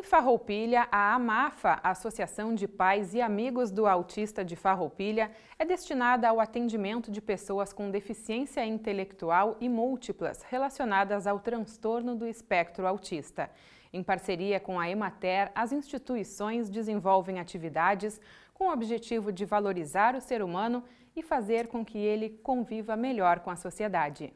Em Farroupilha, a AMAFA, Associação de Pais e Amigos do Autista de Farroupilha, é destinada ao atendimento de pessoas com deficiência intelectual e múltiplas relacionadas ao transtorno do espectro autista. Em parceria com a EMATER, as instituições desenvolvem atividades com o objetivo de valorizar o ser humano e fazer com que ele conviva melhor com a sociedade.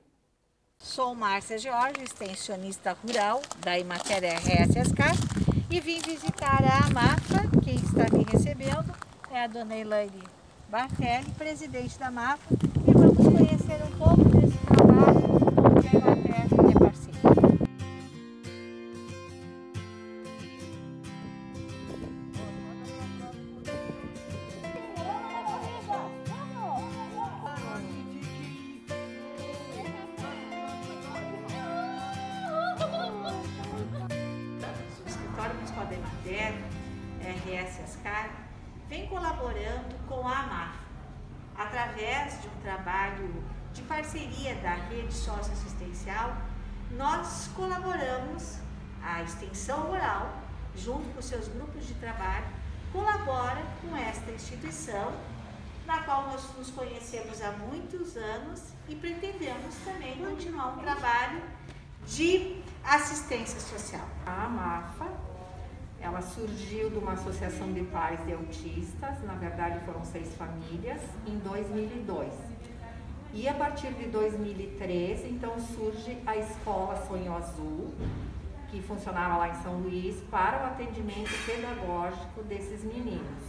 Sou Márcia Jorge, extensionista rural da EMATER RSSK, e vim visitar a AMAFA. Quem está me recebendo é a dona Elaine Bartelli, presidente da AMAFA, e vamos conhecer um pouco desse trabalho que a EMATER é parceira. Da EMATER RS-ASCAR vem colaborando com a AMAFA através de um trabalho de parceria da rede socioassistencial. Nós colaboramos, a extensão rural, junto com seus grupos de trabalho, colabora com esta instituição, na qual nós nos conhecemos há muitos anos e pretendemos também continuar um trabalho de assistência social. A AMAFA, ela surgiu de uma associação de pais de autistas, na verdade foram 6 famílias, em 2002. E a partir de 2013, então, surge a Escola Sonho Azul, que funcionava lá em São Luís, para o atendimento pedagógico desses meninos.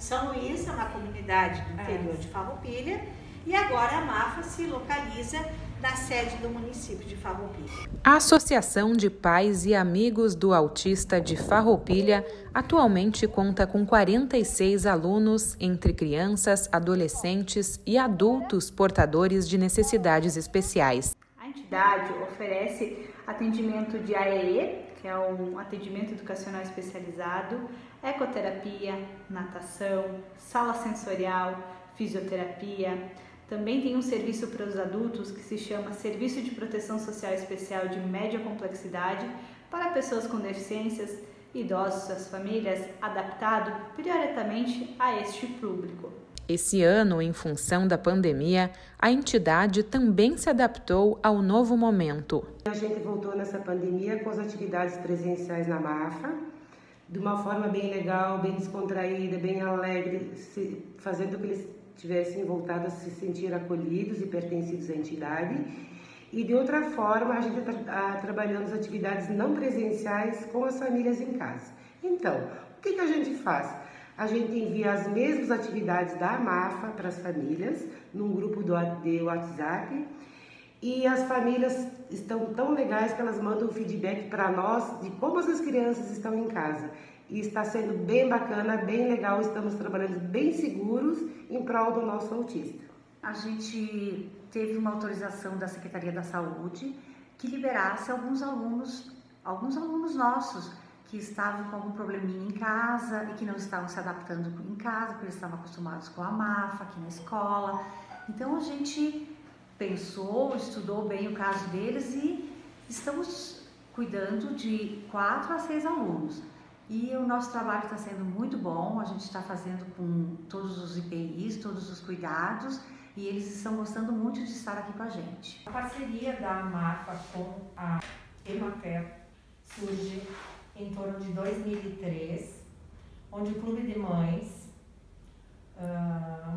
São Luís é uma comunidade do interior de Farroupilha, e agora a AMAFA se localiza da sede do município de Farroupilha. A Associação de Pais e Amigos do Autista de Farroupilha atualmente conta com 46 alunos, entre crianças, adolescentes e adultos portadores de necessidades especiais. A entidade oferece atendimento de AEE, que é um atendimento educacional especializado, ecoterapia, natação, sala sensorial, fisioterapia. Também tem um serviço para os adultos que se chama Serviço de Proteção Social Especial de Média Complexidade para pessoas com deficiências, idosos e suas famílias, adaptado prioritariamente a este público. Esse ano, em função da pandemia, a entidade também se adaptou ao novo momento. A gente voltou nessa pandemia com as atividades presenciais na AMAFA, de uma forma bem legal, bem descontraída, bem alegre, fazendo com que eles tivessem voltado a se sentir acolhidos e pertencidos à entidade. E de outra forma, a gente está trabalhando as atividades não presenciais com as famílias em casa. Então, o que a gente faz? A gente envia as mesmas atividades da AMAFA para as famílias, num grupo de WhatsApp, e as famílias estão tão legais que elas mandam feedback para nós de como as crianças estão em casa. E está sendo bem bacana, bem legal, estamos trabalhando bem seguros em prol do nosso autista. A gente teve uma autorização da Secretaria da Saúde que liberasse alguns alunos nossos que estavam com algum probleminha em casa e que não estavam se adaptando em casa, porque eles estavam acostumados com a AMAFA aqui na escola. Então a gente pensou, estudou bem o caso deles e estamos cuidando de 4 a 6 alunos. E o nosso trabalho está sendo muito bom, a gente está fazendo com todos os IPIs, todos os cuidados, e eles estão gostando muito de estar aqui com a gente. A parceria da AMAFA com a EMATER surge em torno de 2003, onde o Clube de Mães,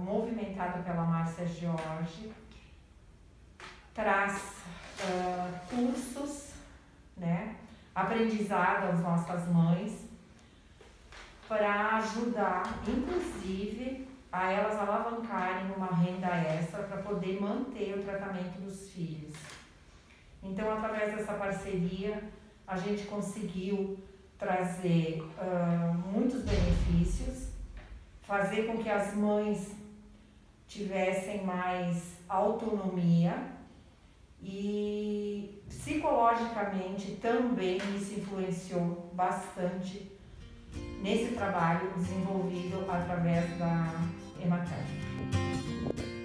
movimentado pela Márcia Jorge, traz cursos, né, aprendizado às nossas mães, para ajudar, inclusive, a elas alavancarem uma renda extra para poder manter o tratamento dos filhos. Então, através dessa parceria, a gente conseguiu trazer muitos benefícios, fazer com que as mães tivessem mais autonomia e, psicologicamente, também isso influenciou bastante nesse trabalho desenvolvido através da EMATER.